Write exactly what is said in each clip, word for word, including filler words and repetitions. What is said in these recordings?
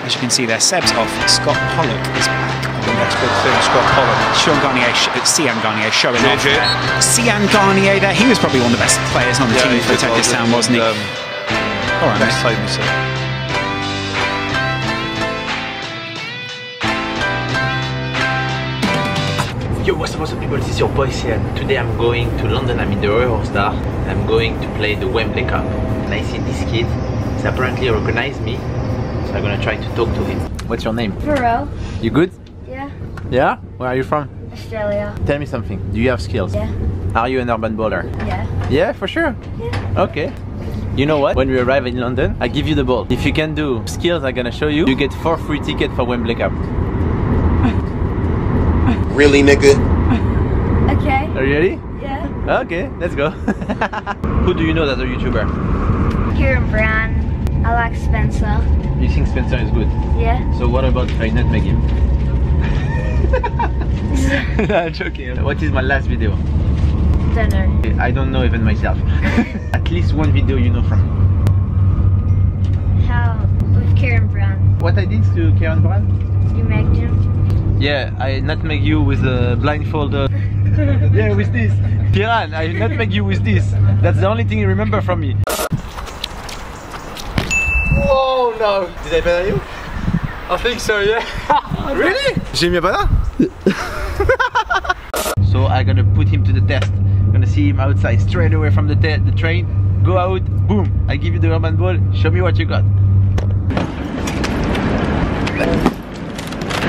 As you can see there, Seb's off, Scott Pollock is back. The next big thing, Scott Pollock. Sean Garnier, Sean Garnier showing off. Sean Garnier there, he was probably one of the best players on the yeah, team for the Texas Town, wasn't he? Um, All right, best time, so. Yo, what's up, what's up people, this is your boy Sian. Today I'm going to London, I'm in the Royal Star. I'm going to play the Wembley Cup. And I see this kid, he's apparently recognized me. So I'm gonna try to talk to him. What's your name? Pharrell. You good? Yeah. Yeah? Where are you from? Australia. Tell me something, do you have skills? Yeah. Are you an urban bowler? Yeah. Yeah, for sure? Yeah. Okay. You know what? When we arrive in London, I give you the ball. If you can do skills I'm gonna show you, you get four free tickets for Wembley Cup. Really, nigga? Okay. Are you ready? Yeah. Okay, let's go. Who do you know that's a YouTuber? Kieran Brown. I like Spencer. You think Spencer is good? Yeah. So what about if I not make him? No, I'm joking. What is my last video? Don't know. I don't know even myself. At least one video you know from. How? With Kieran Brown. What I did to Kieran Brown? You make him. Yeah, I not make you with a blindfold. Uh, yeah, with this. Piran, I not make you with this. That's the only thing you remember from me. Whoa, no. Did I better you? I think so, yeah. Really? J'ai mis banana? So I'm gonna put him to the test. I'm gonna see him outside straight away from the, the train. Go out, boom. I give you the rubber ball. Show me what you got.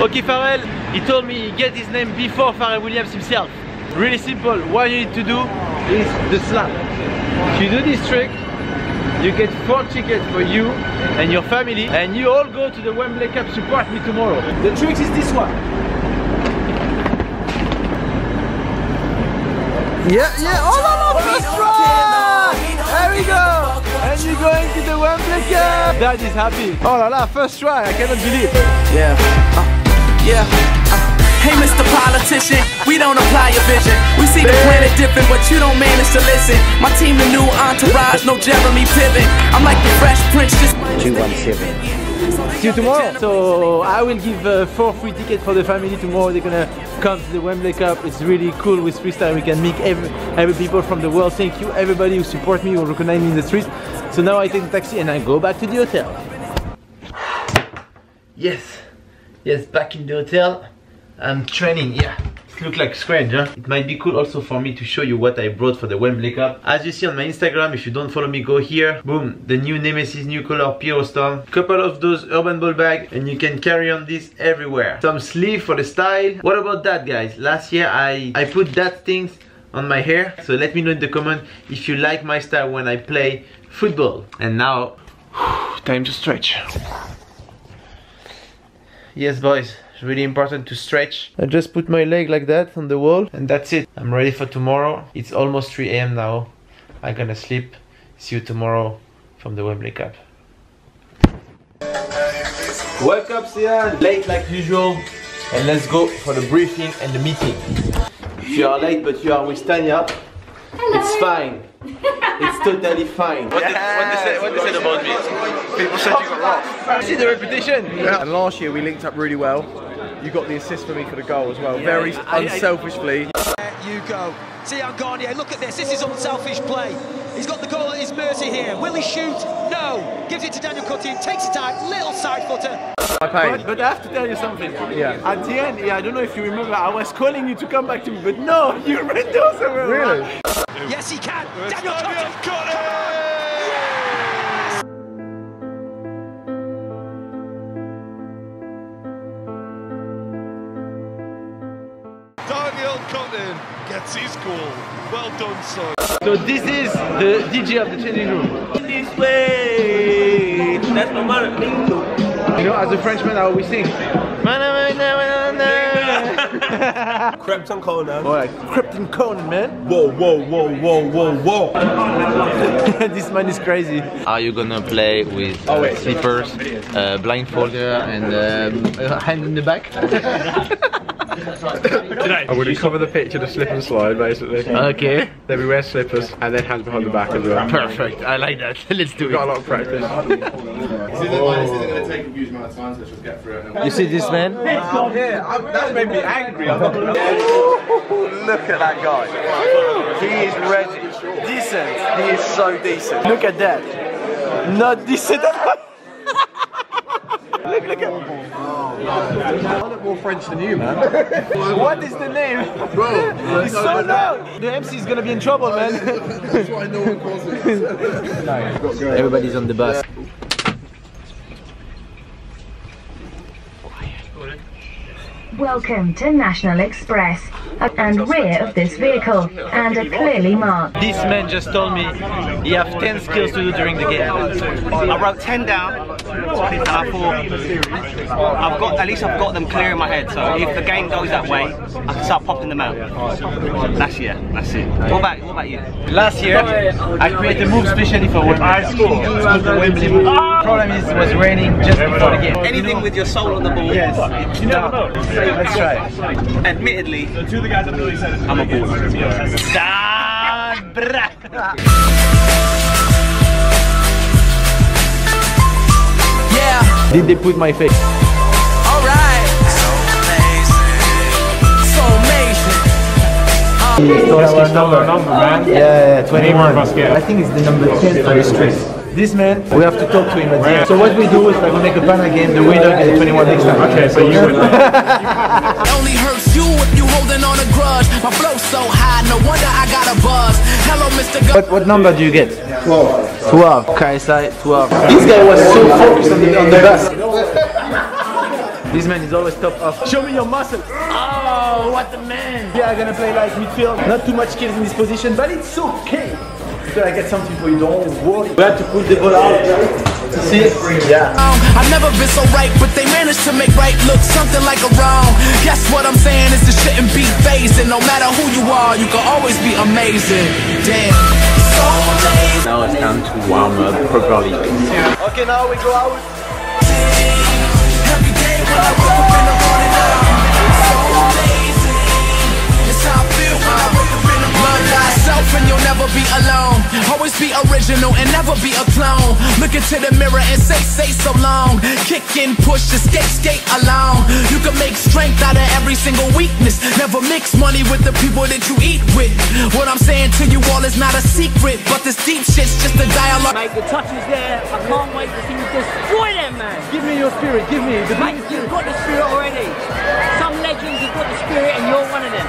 Okay, Pharrell, he told me he get his name before Pharrell Williams himself. Really simple, what you need to do is the slap. If you do this trick, you get four tickets for you and your family, and you all go to the Wembley Cup, support me tomorrow. The trick is this one. Yeah, yeah, oh no, no, first try! There we go! And you're going to the Wembley Cup! Dad is happy. Oh la la, first try, I cannot believe. Yeah. Uh. Yeah. Hey, Mister Politician, we don't apply your vision. We see the planet different, but you don't manage to listen. My team, the new entourage, no Jeremy Piven. I'm like the Fresh Prince. Just two one seven. See you tomorrow. So I will give uh, four free tickets for the family tomorrow. They're gonna come to the Wembley Cup. It's really cool with freestyle. We can meet every every people from the world. Thank you, everybody who support me, who recognize me in the streets. So now I take the taxi and I go back to the hotel. Yes. Yes, back in the hotel, I'm training, yeah. It looks like strange, huh? It might be cool also for me to show you what I brought for the Wembley Cup. As you see on my Instagram, if you don't follow me, go here. Boom, the new Nemesis, new color, Pyro Storm. Couple of those urban ball bags, and you can carry on this everywhere. Some sleeve for the style. What about that, guys? Last year, I, I put that things on my hair. So let me know in the comment if you like my style when I play football. And now, time to stretch. Yes boys, it's really important to stretch. I just put my leg like that on the wall and that's it. I'm ready for tomorrow. It's almost three A M now. I'm gonna sleep. See you tomorrow from the Wembley Cup. Wake up, Sian! Late like usual, and let's go for the briefing and the meeting. If you are late but you are with Tanya, hello. It's fine. It's totally fine. What, yes. did, what, they, said, what they said about me? People said you got lost. You see the reputation? Yeah. And last year we linked up really well. You got the assist for me for the goal as well. Yeah. Very I, unselfishly. There you go. See how Garnier, look at this. This is unselfish play. He's got the goal at his mercy here. Will he shoot? No. Gives it to Daniel Coutinho. Takes it out. Little side footer. But, but I have to tell you something. Yeah. At the end, yeah, I don't know if you remember, I was calling you to come back to me, but no, you ran those around. Really? Yes, he can. It's Daniel Coutinho got it. Yes. Daniel Coutinho gets his goal. Well done, son. So this is the D J of the changing room. This way. That's my mother. You know, as a Frenchman, I always sing. Crepton Conan. Alright, Crepton Conan, man. Whoa, whoa, whoa, whoa, whoa, whoa. This man is crazy. Are you gonna play with uh, oh, wait, slippers, uh, blindfold, and uh, hand in the back? I would cover the pitch in a slip and slide, basically. Okay. Then we wear slippers and then hands behind the back as well. Perfect. I like that. Let's do it. Got a lot of practice. This isn't, like, isn't going to take a huge amount of time, so let's just get through it. You see this man? Wow. Yeah, I, that's made me angry. Look at that guy. He is ready. Decent. He is so decent. Look at that. Not decent at all. Look, look at him. I look more French than you, man. What is the name? Bro, it's so loud. The M C is gonna be in trouble, man. That's why no one calls it. Everybody's on the bus. Welcome to National Express. And rear of this vehicle, and are clearly marked. This man just told me you have ten skills to do during the game. I wrote ten down, and I thought, I've got, at least I've got them clear in my head, so if the game goes that way, I can start popping them out. Last year, that's it. What about, what about you? Last year, I created a move specially for Wembley. I scored the Wembley move. The problem is, it was raining just before the game. Anything with your soul on the ball. Yes. You never know. Let's try it. Admittedly, I'm a boy. Yeah. Did they put my face? Alright. So amazing. So amazing. It's number, number, man. Yeah, yeah, twenty-one. I think it's the number ten for the street. This man, we have to talk to him at the end. So what we do is like we make a banner game, the winner gets twenty-one next time. Okay, so you win. It only hurts you if you holding on a grudge. My flow's so high, no wonder I got a buzz. Hello, Mister Go. What, what number do you get? twelve. twelve. K S I, twelve. This guy was so focused on the, on the bus. This man is always top off. Show me your muscle. Oh, what the man. Yeah, I'm gonna play like midfield. Not too much skills in this position, but it's okay. So I get some people you don't worry. We have to put the ball out to see it. Yeah. I've never been so right, but they managed to make right look something like a wrong. Guess what I'm saying is this shouldn't be phased, and no matter who you are, you can always be amazing. Damn. So amazing. Now it's time to warm up properly. Okay, now we go out. Every day when I wake up in the morning, so amazing. It's how I feel when I wake up in the morning. Love yourself and you'll never be alone. Always be original and never be a clone. Look into the mirror and say, say so long. Kick in, push, escape, skate along. You can make strength out of every single weakness. Never mix money with the people that you eat with. What I'm saying to you all is not a secret, but this deep shit's just a dialogue. Mate, the touch is there. I can't wait to see you destroy them, man. Give me your spirit, give me the Mate, you've got the spirit already. Some legends have got the spirit and you're one of them.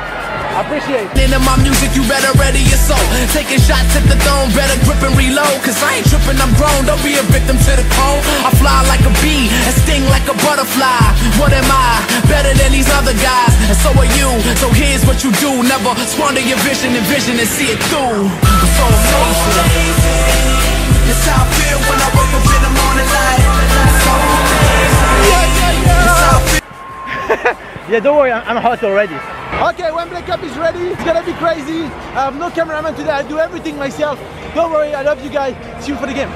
I appreciate it. Into my music, you better ready your soul. Taking shots at the throne, better grip and reload. Cause I ain't tripping, I'm grown. Don't be a victim to the cold. I fly like a bee and sting like a butterfly. What am I? Better than these other guys. And so are you. So here's what you do. Never squander your vision and vision and see it through. It's so amazing. It's how I feel when I wake up in the morning light. So amazing. Yeah, don't worry, I'm hot already. Okay, Wembley Cup is ready. It's gonna be crazy. I have no cameraman today. I do everything myself. Don't worry, I love you guys. See you for the game.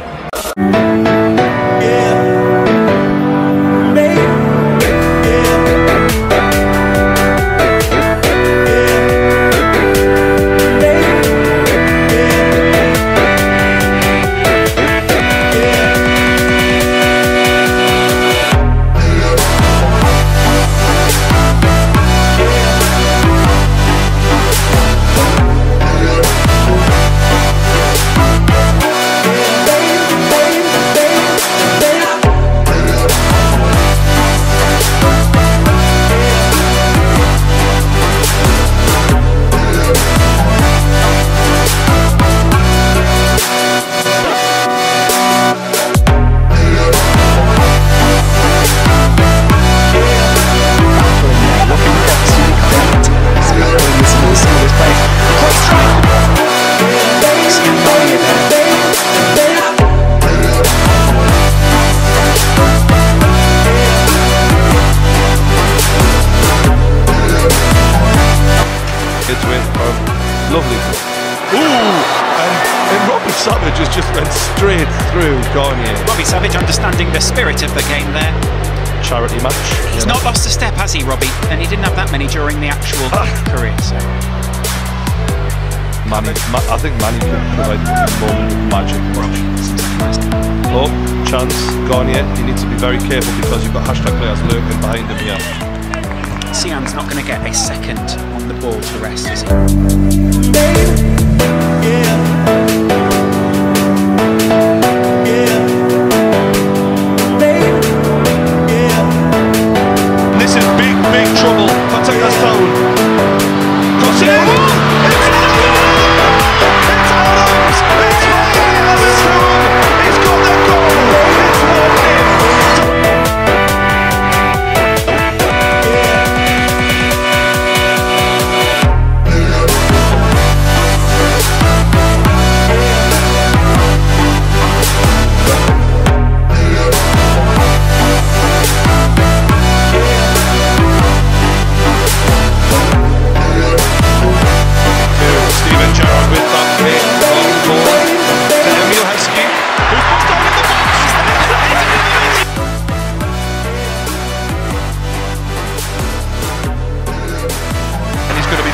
Lovely. Ooh, and, and Robbie Savage has just went straight through Garnier. Robbie Savage understanding the spirit of the game there. Charity match. He's yeah. not lost a step, has he, Robbie? And he didn't have that many during the actual ah. career, so... Manny, Ma I think Manny could provide the moment of magic. Oh, chance, Garnier, you need to be very careful because you've got hashtag players lurking behind him here. Sian's not going to get a second on the ball to rest, is he?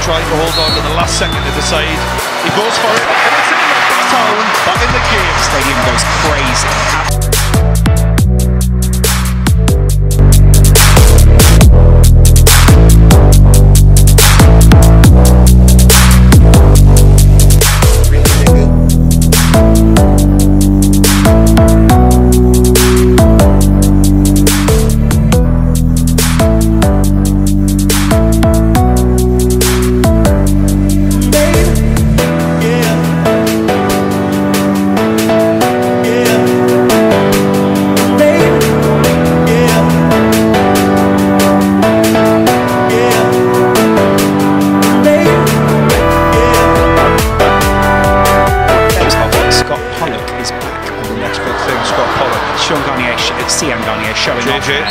Trying to hold on to the last second to decide. He goes for it, and it's in the battle, back in the game. Stadium goes crazy. Sean Garnier, Sean Garnier showing off there.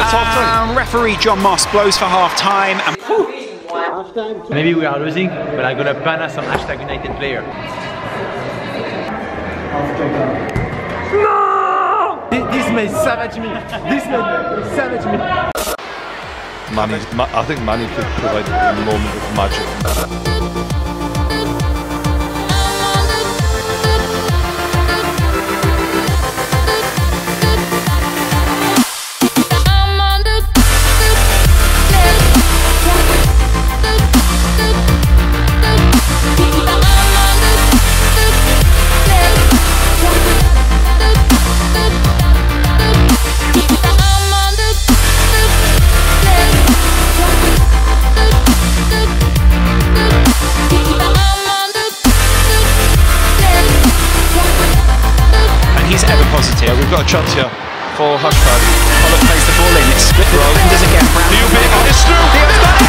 Uh, referee John Moss blows for half-time. And maybe we are losing, but I'm going to ban us on hashtag United player. No! This, this may savage me. This may savage me. Manny, Ma I think Manny could provide a moment of magic. We've got a chance here for hashtag. Pollock plays the ball in, it's split the defenders again. Brown. New big on his through. He has done it.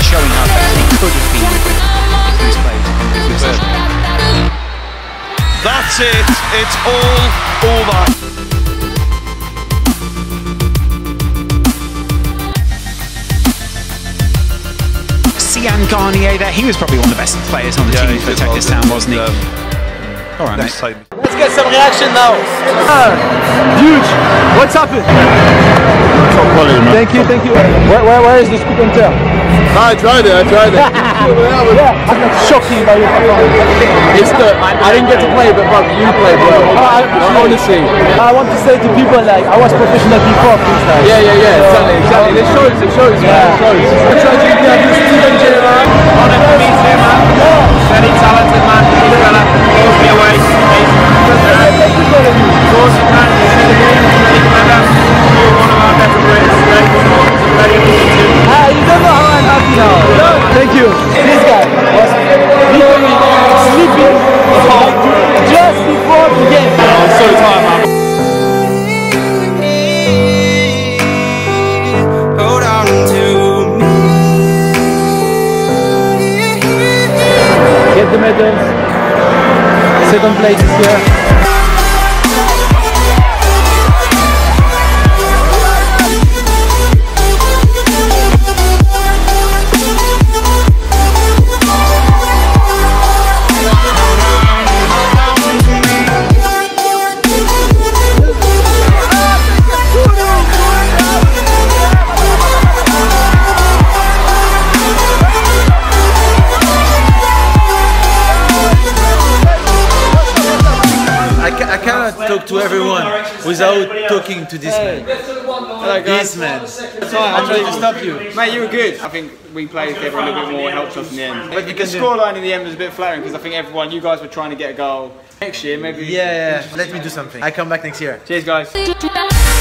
Sean Garnier. That's it, it's all over. Sean Garnier there, he was probably one of the best players on the yeah, team for Teclis Town, wasn't he? Um, All right, next time. Let's get some reaction now. Uh, huge. What's happened? Top quality, man. Thank you, thank you. Where, where, where is the scoop and tell? I tried it. I tried it. yeah, I'm shocking by your performance. It's the I didn't get to play, but bro, you played well. I honestly, I want to say to people like I was professional before. Like, yeah, yeah, yeah. So, exactly, exactly. It shows. It shows. Yeah. Man, it shows. I tried to get this Steven Gerrard. Honoured to meet him, man. Very talented man. He's gonna blow me away. Of course, you can. You're one of our better players. Very important. Ah, you don't know how I'm happy now. Thank you. This guy was literally sleeping just before the game. Oh, I'm so tired, man. Hold on to me. Get the medals. Second place is here. To everyone without talking to this hey. man. Hello guys. This man. I tried to stop you. Mate, you were good. I think we played with everyone a little bit more, helped us in the end. But the scoreline in the end was a bit flattering because I think everyone, you guys were trying to get a goal. Next year, maybe. Yeah, yeah. Let me do something. I come back next year. Cheers, guys.